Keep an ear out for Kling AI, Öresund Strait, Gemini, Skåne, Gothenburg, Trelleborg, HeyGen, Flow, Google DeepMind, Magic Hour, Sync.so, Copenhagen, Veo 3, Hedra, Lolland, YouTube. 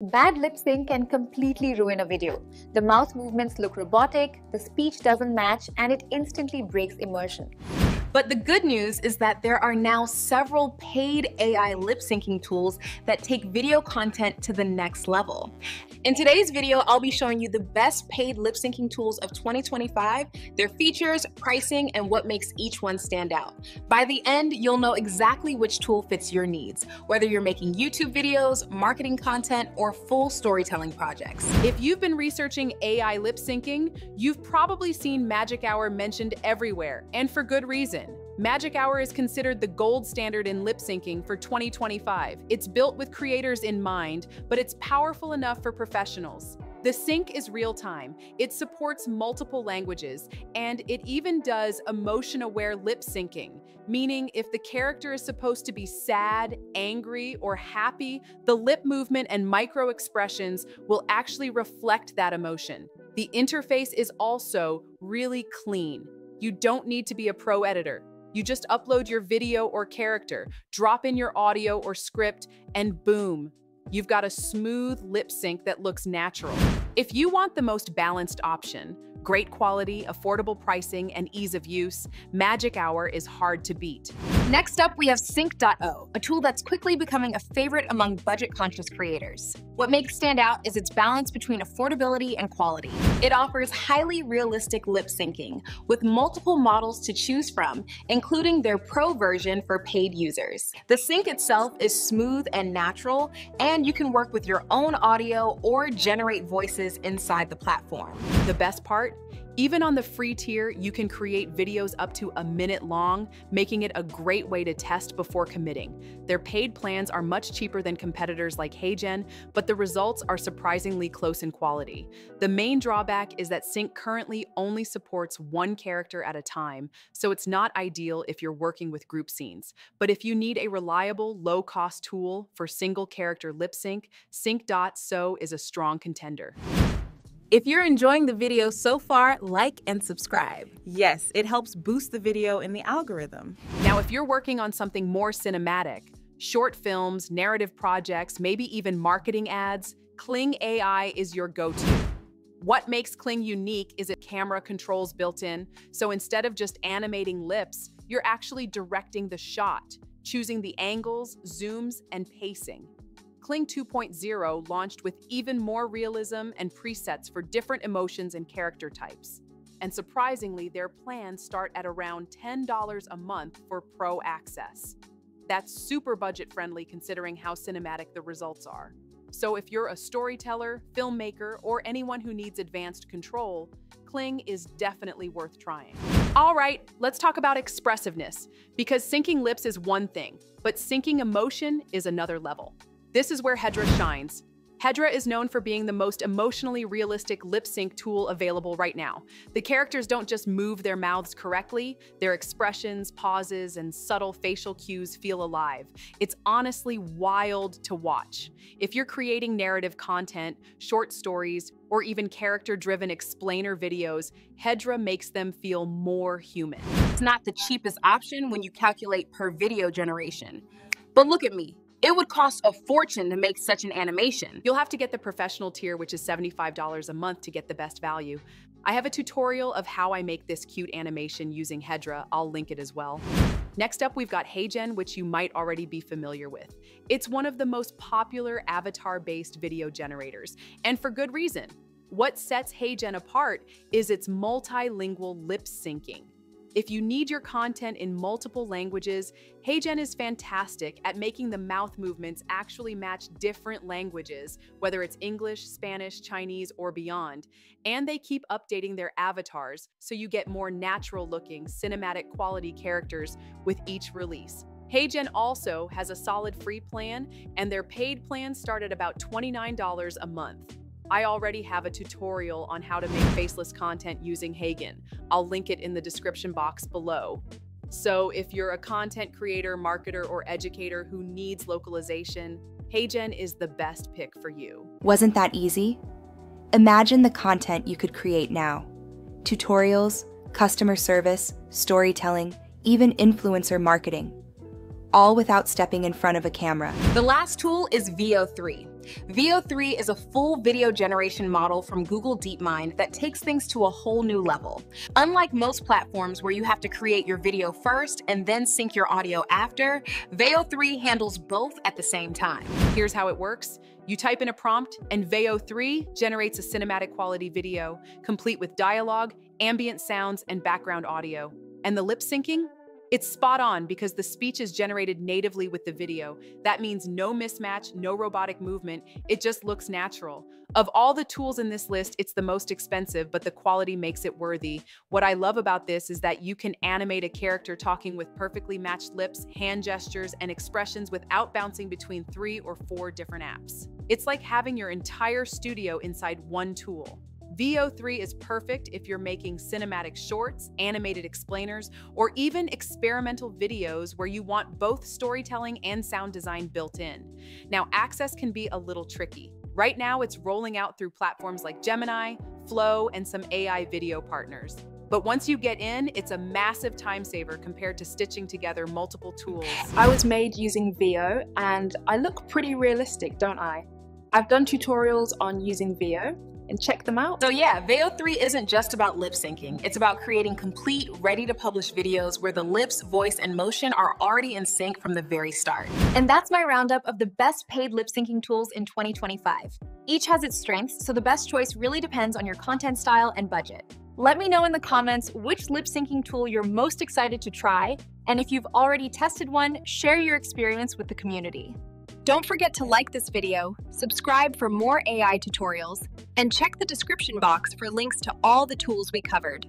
Bad lip sync can completely ruin a video. The mouth movements look robotic, the speech doesn't match, and it instantly breaks immersion. But the good news is that there are now several paid AI lip syncing tools that take video content to the next level. In today's video, I'll be showing you the best paid lip syncing tools of 2025, their features, pricing, and what makes each one stand out. By the end, you'll know exactly which tool fits your needs, whether you're making YouTube videos, marketing content, or full storytelling projects. If you've been researching AI lip syncing, you've probably seen Magic Hour mentioned everywhere, and for good reason. Magic Hour is considered the gold standard in lip syncing for 2025. It's built with creators in mind, but it's powerful enough for professionals. The sync is real-time, it supports multiple languages, and it even does emotion-aware lip syncing, meaning if the character is supposed to be sad, angry, or happy, the lip movement and micro-expressions will actually reflect that emotion. The interface is also really clean. You don't need to be a pro editor. You just upload your video or character, drop in your audio or script, and boom, you've got a smooth lip sync that looks natural. If you want the most balanced option, great quality, affordable pricing, and ease of use, Magic Hour is hard to beat. Next up, we have Sync.so, a tool that's quickly becoming a favorite among budget-conscious creators. What makes it stand out is its balance between affordability and quality. It offers highly realistic lip syncing with multiple models to choose from, including their pro version for paid users. The sync itself is smooth and natural, and you can work with your own audio or generate voices inside the platform. The best part? Even on the free tier, you can create videos up to a minute long, making it a great way to test before committing. Their paid plans are much cheaper than competitors like HeyGen, but the results are surprisingly close in quality. The main drawback is that Sync currently only supports one character at a time, so it's not ideal if you're working with group scenes. But if you need a reliable, low-cost tool for single-character lip sync, Sync.so is a strong contender. If you're enjoying the video so far, like and subscribe. Yes, it helps boost the video in the algorithm. Now, if you're working on something more cinematic, short films, narrative projects, maybe even marketing ads, Kling AI is your go-to. What makes Kling unique is its camera controls built in, so instead of just animating lips, you're actually directing the shot, choosing the angles, zooms, and pacing. Kling 2.0 launched with even more realism and presets for different emotions and character types. And surprisingly, their plans start at around $10 a month for pro access. That's super budget-friendly considering how cinematic the results are. So if you're a storyteller, filmmaker, or anyone who needs advanced control, Kling is definitely worth trying. All right, let's talk about expressiveness, because syncing lips is one thing, but syncing emotion is another level. This is where Hedra shines. Hedra is known for being the most emotionally realistic lip sync tool available right now. The characters don't just move their mouths correctly, their expressions, pauses, and subtle facial cues feel alive. It's honestly wild to watch. If you're creating narrative content, short stories, or even character-driven explainer videos, Hedra makes them feel more human. It's not the cheapest option when you calculate per video generation. But look at me. It would cost a fortune to make such an animation. You'll have to get the professional tier, which is $75 a month to get the best value. I have a tutorial of how I make this cute animation using Hedra. I'll link it as well. Next up, we've got HeyGen, which you might already be familiar with. It's one of the most popular avatar-based video generators, and for good reason. What sets HeyGen apart is its multilingual lip syncing. If you need your content in multiple languages, HeyGen is fantastic at making the mouth movements actually match different languages, whether it's English, Spanish, Chinese, or beyond. And they keep updating their avatars so you get more natural-looking, cinematic quality characters with each release. HeyGen also has a solid free plan, and their paid plans start at about $29 a month. I already have a tutorial on how to make faceless content using HeyGen. I'll link it in the description box below. So if you're a content creator, marketer, or educator who needs localization, HeyGen is the best pick for you. Wasn't that easy? Imagine the content you could create now. Tutorials, customer service, storytelling, even influencer marketing. All without stepping in front of a camera. The last tool is Veo 3. Veo 3 is a full video generation model from Google DeepMind that takes things to a whole new level. Unlike most platforms where you have to create your video first and then sync your audio after, Veo 3 handles both at the same time. Here's how it works. You type in a prompt and Veo 3 generates a cinematic quality video, complete with dialogue, ambient sounds, and background audio. And the lip syncing? It's spot on because the speech is generated natively with the video. That means no mismatch, no robotic movement. It just looks natural. Of all the tools in this list, it's the most expensive, but the quality makes it worthy. What I love about this is that you can animate a character talking with perfectly matched lips, hand gestures, and expressions without bouncing between 3 or 4 different apps. It's like having your entire studio inside one tool. Veo 3 is perfect if you're making cinematic shorts, animated explainers, or even experimental videos where you want both storytelling and sound design built in. Now, access can be a little tricky. Right now, it's rolling out through platforms like Gemini, Flow, and some AI video partners. But once you get in, it's a massive time saver compared to stitching together multiple tools. I was made using Veo, and I look pretty realistic, don't I? I've done tutorials on using Veo, and check them out. So yeah, Veo 3 isn't just about lip syncing. It's about creating complete, ready-to-publish videos where the lips, voice, and motion are already in sync from the very start. And that's my roundup of the best paid lip syncing tools in 2025. Each has its strengths, so the best choice really depends on your content style and budget. Let me know in the comments which lip syncing tool you're most excited to try, and if you've already tested one, share your experience with the community. Don't forget to like this video, subscribe for more AI tutorials, and check the description box for links to all the tools we covered.